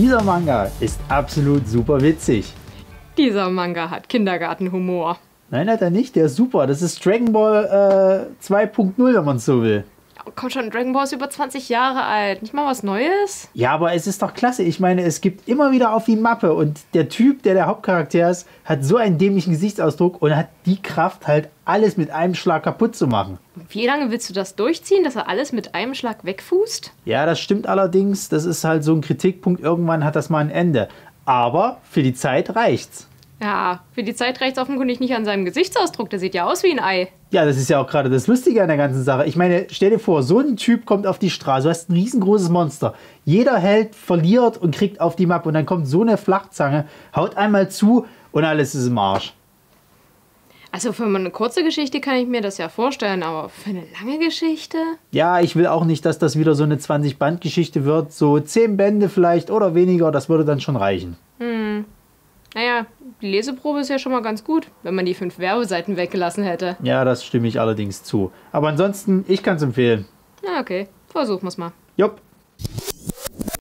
Dieser Manga ist absolut super witzig. Dieser Manga hat Kindergartenhumor. Nein, hat er nicht. Der ist super. Das ist Dragon Ball 2.0, wenn man es so will. Ja, komm schon, Dragon Ball ist über 20 Jahre alt. Nicht mal was Neues? Ja, aber es ist doch klasse. Ich meine, es gibt immer wieder auf die Mappe. Und der Typ, der Hauptcharakter ist, hat so einen dämlichen Gesichtsausdruck und hat die Kraft, halt alles mit einem Schlag kaputt zu machen. Und wie lange willst du das durchziehen, dass er alles mit einem Schlag wegfußt? Ja, das stimmt allerdings. Das ist halt so ein Kritikpunkt. Irgendwann hat das mal ein Ende. Aber für die Zeit reicht's. Ja, für die Zeit reicht es offenkundig nicht an seinem Gesichtsausdruck. Der sieht ja aus wie ein Ei. Ja, das ist ja auch gerade das Lustige an der ganzen Sache. Ich meine, stell dir vor, so ein Typ kommt auf die Straße. Du hast ein riesengroßes Monster. Jeder Held verliert und kriegt auf die Mappe. Und dann kommt so eine Flachzange, haut einmal zu und alles ist im Arsch. Also für eine kurze Geschichte kann ich mir das ja vorstellen, aber für eine lange Geschichte? Ja, ich will auch nicht, dass das wieder so eine 20-Band-Geschichte wird. So 10 Bände vielleicht oder weniger, das würde dann schon reichen. Naja, die Leseprobe ist ja schon mal ganz gut, wenn man die 5 Werbeseiten weggelassen hätte. Ja, das stimme ich allerdings zu. Aber ansonsten, ich kann es empfehlen. Na okay, versuchen wir es mal. Jupp.